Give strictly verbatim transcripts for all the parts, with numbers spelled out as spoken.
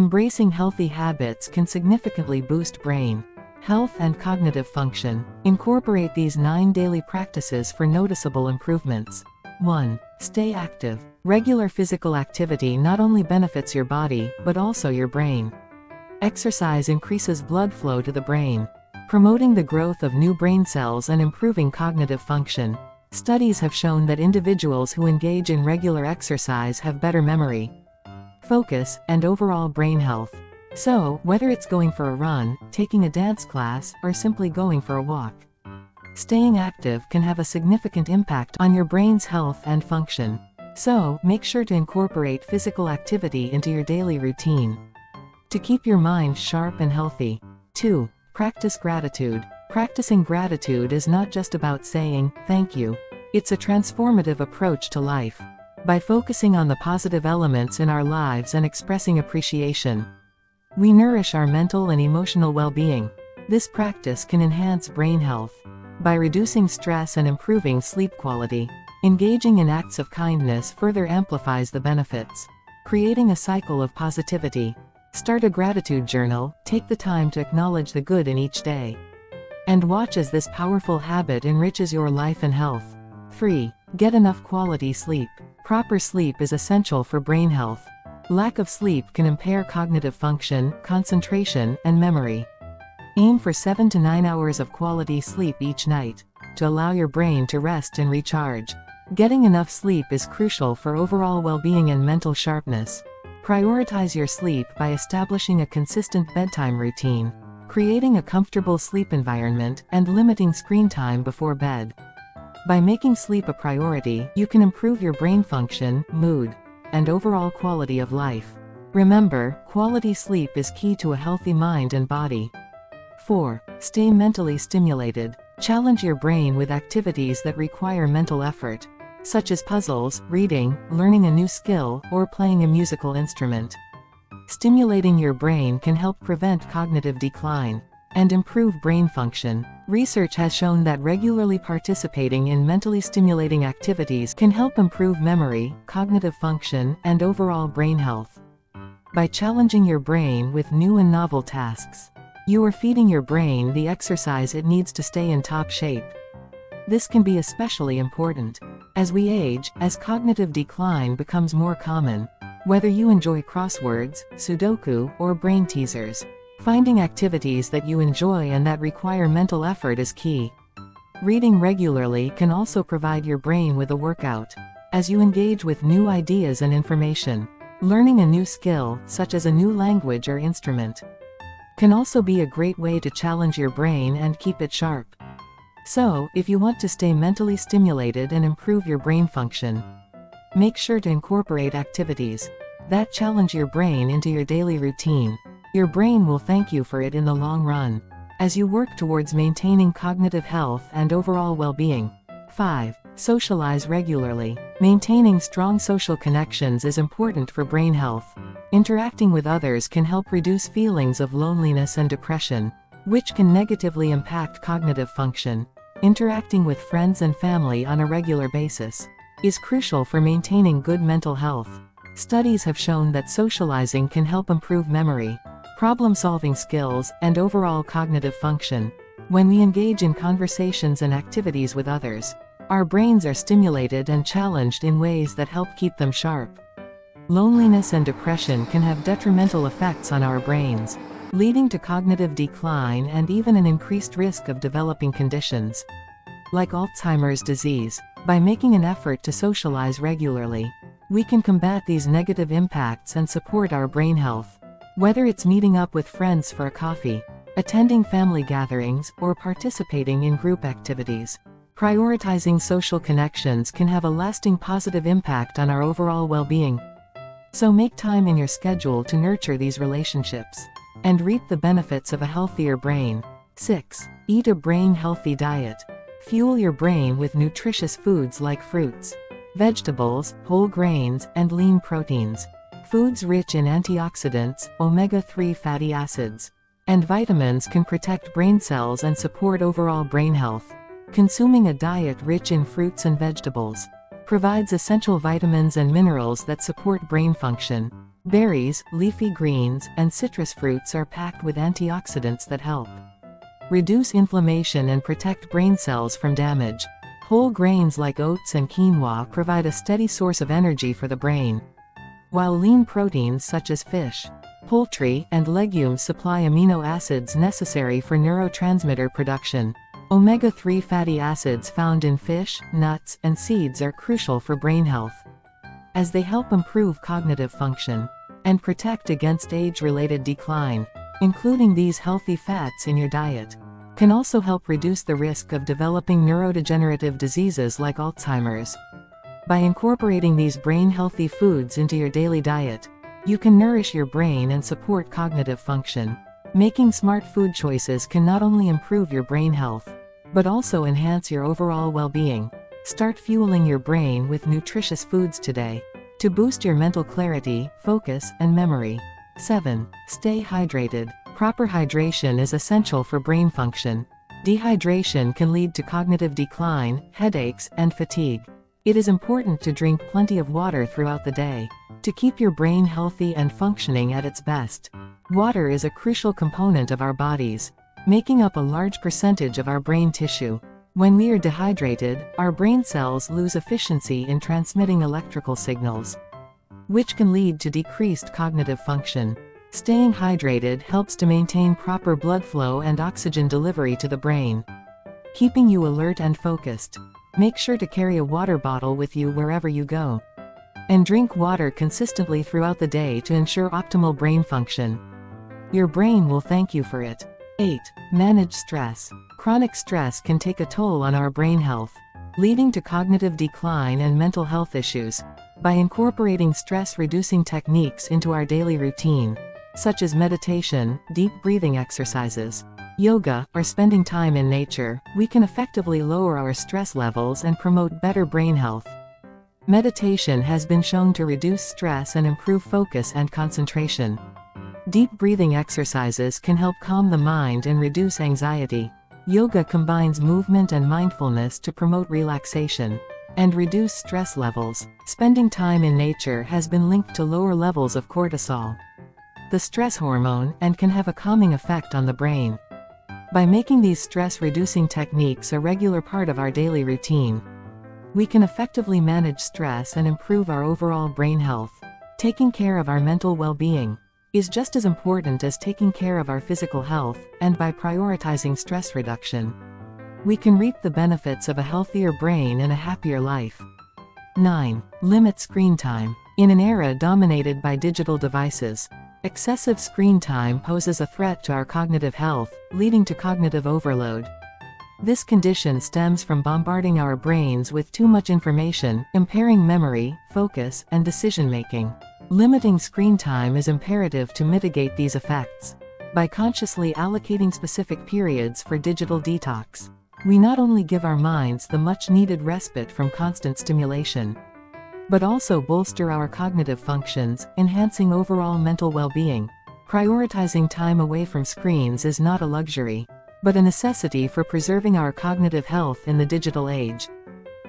Embracing healthy habits can significantly boost brain health and cognitive function. Incorporate these nine daily practices for noticeable improvements. one Stay active. Regular physical activity not only benefits your body, but also your brain. Exercise increases blood flow to the brain, promoting the growth of new brain cells and improving cognitive function. Studies have shown that individuals who engage in regular exercise have better memory, focus, and overall brain health. So, whether it's going for a run, taking a dance class, or simply going for a walk, staying active can have a significant impact on your brain's health and function. So, make sure to incorporate physical activity into your daily routine to keep your mind sharp and healthy. two Practice gratitude. Practicing gratitude is not just about saying, "Thank you." It's a transformative approach to life. By focusing on the positive elements in our lives and expressing appreciation, we nourish our mental and emotional well-being. This practice can enhance brain health by reducing stress and improving sleep quality. Engaging in acts of kindness further amplifies the benefits, creating a cycle of positivity. Start a gratitude journal, take the time to acknowledge the good in each day, and watch as this powerful habit enriches your life and health. three Get enough quality sleep. Proper sleep is essential for brain health. Lack of sleep can impair cognitive function, concentration, and memory. Aim for seven to nine hours of quality sleep each night to allow your brain to rest and recharge. Getting enough sleep is crucial for overall well-being and mental sharpness. Prioritize your sleep by establishing a consistent bedtime routine, creating a comfortable sleep environment, and limiting screen time before bed. By making sleep a priority, you can improve your brain function, mood, and overall quality of life. Remember, quality sleep is key to a healthy mind and body. four Stay mentally stimulated. Challenge your brain with activities that require mental effort, such as puzzles, reading, learning a new skill, or playing a musical instrument. Stimulating your brain can help prevent cognitive decline and improve brain function. Research has shown that regularly participating in mentally stimulating activities can help improve memory, cognitive function, and overall brain health. By challenging your brain with new and novel tasks, you are feeding your brain the exercise it needs to stay in top shape. This can be especially important as we age, as cognitive decline becomes more common. Whether you enjoy crosswords, Sudoku, or brain teasers, finding activities that you enjoy and that require mental effort is key. Reading regularly can also provide your brain with a workout as you engage with new ideas and information. Learning a new skill, such as a new language or instrument, can also be a great way to challenge your brain and keep it sharp. So, if you want to stay mentally stimulated and improve your brain function, make sure to incorporate activities that challenge your brain into your daily routine. Your brain will thank you for it in the long run as you work towards maintaining cognitive health and overall well-being. five Socialize regularly. Maintaining strong social connections is important for brain health. Interacting with others can help reduce feelings of loneliness and depression, which can negatively impact cognitive function. Interacting with friends and family on a regular basis is crucial for maintaining good mental health. Studies have shown that socializing can help improve memory, problem-solving skills, and overall cognitive function. When we engage in conversations and activities with others, our brains are stimulated and challenged in ways that help keep them sharp. Loneliness and depression can have detrimental effects on our brains, leading to cognitive decline and even an increased risk of developing conditions like Alzheimer's disease. By making an effort to socialize regularly, we can combat these negative impacts and support our brain health. Whether it's meeting up with friends for a coffee, attending family gatherings, or participating in group activities, prioritizing social connections can have a lasting positive impact on our overall well-being. So make time in your schedule to nurture these relationships and reap the benefits of a healthier brain. six Eat a brain-healthy diet. Fuel your brain with nutritious foods like fruits, vegetables, whole grains, and lean proteins. Foods rich in antioxidants, omega three fatty acids, and vitamins can protect brain cells and support overall brain health. Consuming a diet rich in fruits and vegetables provides essential vitamins and minerals that support brain function, Berries, leafy greens, and citrus fruits are packed with antioxidants that help reduce inflammation and protect brain cells from damage. Whole grains like oats and quinoa provide a steady source of energy for the brain, while lean proteins such as fish, poultry, and legumes supply amino acids necessary for neurotransmitter production. omega three fatty acids found in fish, nuts, and seeds are crucial for brain health, as they help improve cognitive function and protect against age-related decline. Including these healthy fats in your diet can also help reduce the risk of developing neurodegenerative diseases like Alzheimer's. By incorporating these brain-healthy foods into your daily diet, you can nourish your brain and support cognitive function. Making smart food choices can not only improve your brain health, but also enhance your overall well-being. Start fueling your brain with nutritious foods today to boost your mental clarity, focus, and memory. seven. Stay hydrated. Proper hydration is essential for brain function. Dehydration can lead to cognitive decline, headaches, and fatigue. It is important to drink plenty of water throughout the day to keep your brain healthy and functioning at its best. Water is a crucial component of our bodies, making up a large percentage of our brain tissue. When we are dehydrated, our brain cells lose efficiency in transmitting electrical signals, which can lead to decreased cognitive function. Staying hydrated helps to maintain proper blood flow and oxygen delivery to the brain, keeping you alert and focused. Make sure to carry a water bottle with you wherever you go, and drink water consistently throughout the day to ensure optimal brain function. Your brain will thank you for it. eight. Manage stress. Chronic stress can take a toll on our brain health, leading to cognitive decline and mental health issues. By incorporating stress-reducing techniques into our daily routine, such as meditation, deep breathing exercises, yoga, or spending time in nature, we can effectively lower our stress levels and promote better brain health. Meditation has been shown to reduce stress and improve focus and concentration. Deep breathing exercises can help calm the mind and reduce anxiety. Yoga combines movement and mindfulness to promote relaxation and reduce stress levels. Spending time in nature has been linked to lower levels of cortisol, the stress hormone, and can have a calming effect on the brain. By making these stress-reducing techniques a regular part of our daily routine, we can effectively manage stress and improve our overall brain health. Taking care of our mental well-being is just as important as taking care of our physical health, and by prioritizing stress reduction, we can reap the benefits of a healthier brain and a happier life. nine. Limit screen time. In an era dominated by digital devices, excessive screen time poses a threat to our cognitive health, leading to cognitive overload. This condition stems from bombarding our brains with too much information, impairing memory, focus, and decision-making. Limiting screen time is imperative to mitigate these effects. By consciously allocating specific periods for digital detox, we not only give our minds the much-needed respite from constant stimulation, but also bolster our cognitive functions, enhancing overall mental well-being. Prioritizing time away from screens is not a luxury, but a necessity for preserving our cognitive health in the digital age.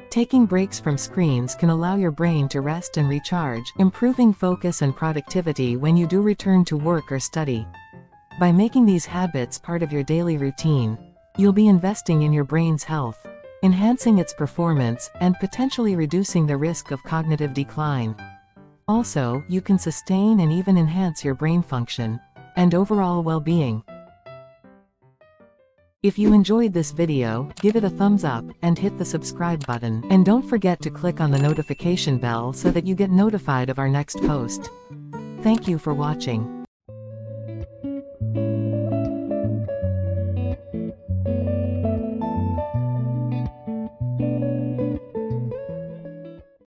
Taking breaks from screens can allow your brain to rest and recharge, improving focus and productivity when you do return to work or study. By making these habits part of your daily routine, you'll be investing in your brain's health, enhancing its performance, and potentially reducing the risk of cognitive decline. Also, you can sustain and even enhance your brain function and overall well-being. If you enjoyed this video, give it a thumbs up and hit the subscribe button. And don't forget to click on the notification bell so that you get notified of our next post. Thank you for watching.